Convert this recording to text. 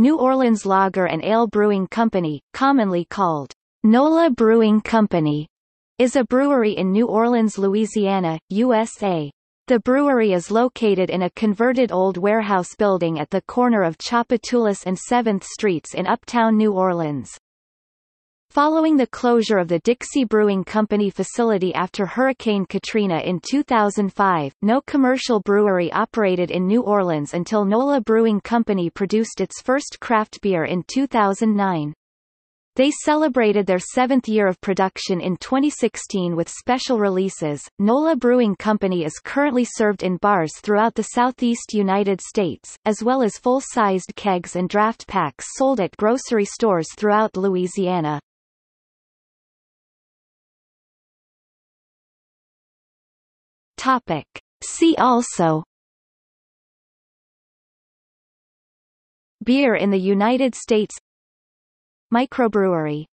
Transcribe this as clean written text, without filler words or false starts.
New Orleans Lager and Ale Brewing Company, commonly called NOLA Brewing Company, is a brewery in New Orleans, Louisiana, USA. The brewery is located in a converted old warehouse building at the corner of Tchoupitoulas and 7th Streets in uptown New Orleans. Following the closure of the Dixie Brewing Company facility after Hurricane Katrina in 2005, no commercial brewery operated in New Orleans until NOLA Brewing Company produced its first craft beer in 2009. They celebrated their 7th year of production in 2016 with special releases. NOLA Brewing Company is currently served in bars throughout the southeast United States, as well as full-sized kegs and draft packs sold at grocery stores throughout Louisiana. Topic. See also: Beer in the United States, Microbrewery.